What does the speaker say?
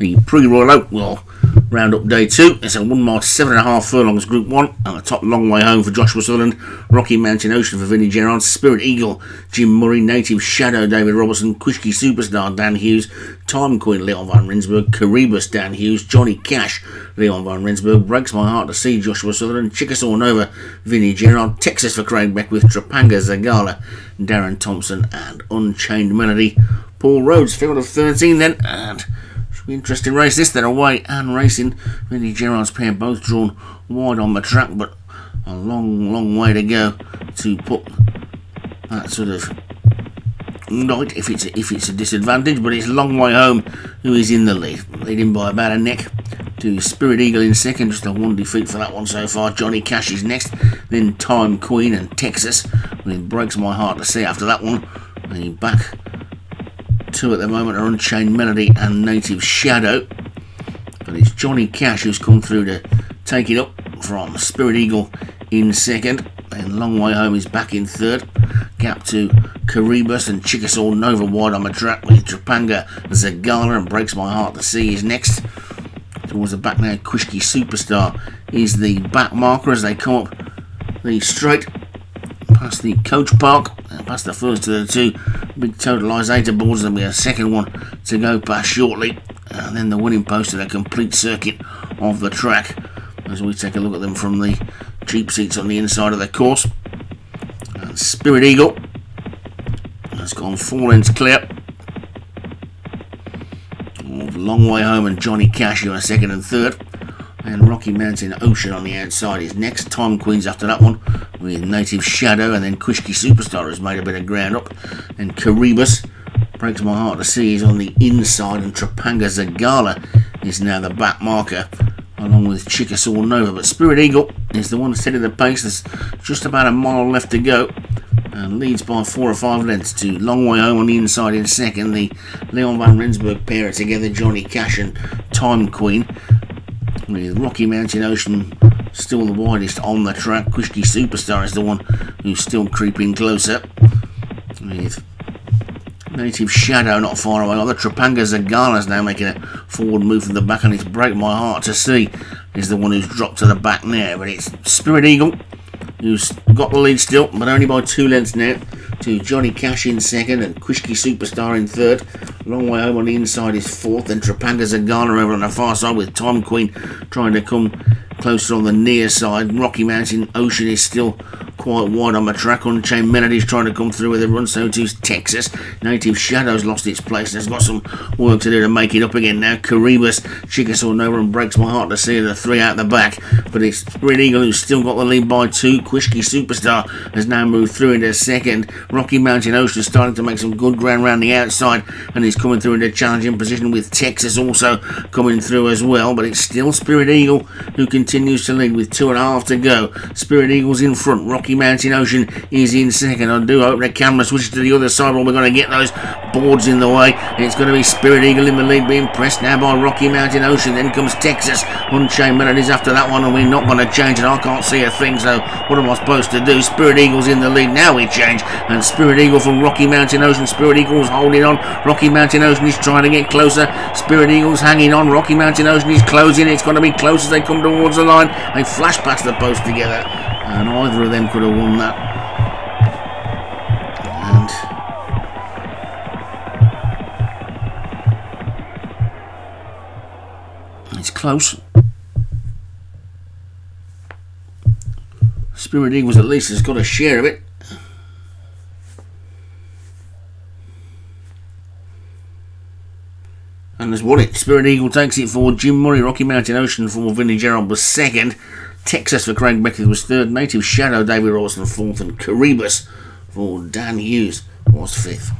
The pre-Royal Oak will round up day two. It's a 1 mile 7.5 furlongs Group 1, and the top long way home for Joshua Sutherland, Rocky Mountain Ocean for Vinnie Gerard, Spirit Eagle Jim Murray, Native Shadow David Robertson, Quishki Superstar Dan Hughes, Time Queen Leon van Rensburg, Caribus Dan Hughes, Johnny Cash Leon van Rensburg, Breaks My Heart to See Joshua Sutherland, Chickasaw Nova Vinnie Gerard, Texas for Craig Beckett, Trapanga Zagala Darren Thompson, and Unchained Melody Paul Rhodes. Field of 13 then, and interesting race this then. Away and racing, Vinnie Gerard's pair both drawn wide on the track, but a long way to go to put that sort of night if it's a disadvantage. But it's Long Way Home who is in the lead, leading by about a neck to Spirit Eagle in second, just a one defeat for that one so far. Johnny Cash is next, then Time Queen and Texas, and it Breaks My Heart to See after that one. And back two at the moment are Unchained Melody and Native Shadow, but it's Johnny Cash who's come through to take it up from Spirit Eagle in second, and Long Way Home is back in third, gap to Caribus and Chickasaw Nova wide on the track, with Trapanga Zagala and Breaks My Heart to See is next. Towards the back now, Quishki Superstar is the back marker as they come up the straight past the coach park, and past the first of the two big totalisator boards. There'll be a second one to go past shortly, and then the winning post of the complete circuit of the track as we take a look at them from the cheap seats on the inside of the course. And Spirit Eagle has gone 4 lengths clear of Long Way Home and Johnny Cash, who are second and third, and Rocky Mountain Ocean on the outside is next. Time Queen's after that one, with Native Shadow, and then Quishki Superstar has made a bit of ground up, and Caribus Breaks My Heart to See is on the inside, and Trapanga Zagala is now the back marker along with Chickasaw Nova. But Spirit Eagle is the one setting the pace. There's just about a mile left to go, and leads by 4 or 5 lengths to Long Way Home on the inside in second. The Leon van Rensburg pair are together, Johnny Cash and Time Queen, with Rocky Mountain Ocean still the widest on the track. Quishki Superstar is the one who's still creeping closer, with Native Shadow not far away. The Trapanga Zagala's now making a forward move from the back, and it's Break My Heart to See is the one who's dropped to the back now. But it's Spirit Eagle who's got the lead still, but only by 2 lengths now to Johnny Cash in second and Quishki Superstar in third. Long Way Home on the inside is fourth, and Trapanga Zagala over on the far side, with Time Queen trying to come closer on the near side. Rocky Mountain Ocean is still quite wide on the track. Unchained Melody's trying to come through with a run, so too's Texas. Native Shadow's lost its place and has got some work to do to make it up again now. Caribus, Chickasaw Nova and Breaks My Heart to See the three out the back, but it's Spirit Eagle who's still got the lead by 2. Quishki Superstar has now moved through into second. Rocky Mountain Ocean is starting to make some good ground round the outside, and he's coming through into challenging position, with Texas also coming through as well. But it's still Spirit Eagle who continues to lead with 2.5 to go. Spirit Eagle's in front. Rocky Mountain Ocean is in second. I do hope the camera switches to the other side, or we're going to get those boards in the way. It's going to be Spirit Eagle in the lead, being pressed now by Rocky Mountain Ocean. Then comes Texas. Unchained Melodies after that one, and we're not going to change it. I can't see a thing, so what am I supposed to do? Spirit Eagle's in the lead. Now we change, and Spirit Eagle from Rocky Mountain Ocean. Spirit Eagle's holding on. Rocky Mountain Ocean is trying to get closer. Spirit Eagle's hanging on. Rocky Mountain Ocean is closing. It's going to be close as they come towards the line. They flash past the post together, and either of them could have won that. And it's close. Spirit Eagles at least has got a share of it. And there's what it. Spirit Eagle takes it for Jim Murray. Rocky Mountain Ocean for Vinnie Gerard was second. Texas for Craig Beckett was third. Native Shadow, David Rawson fourth. And Caribus for Dan Hughes was fifth.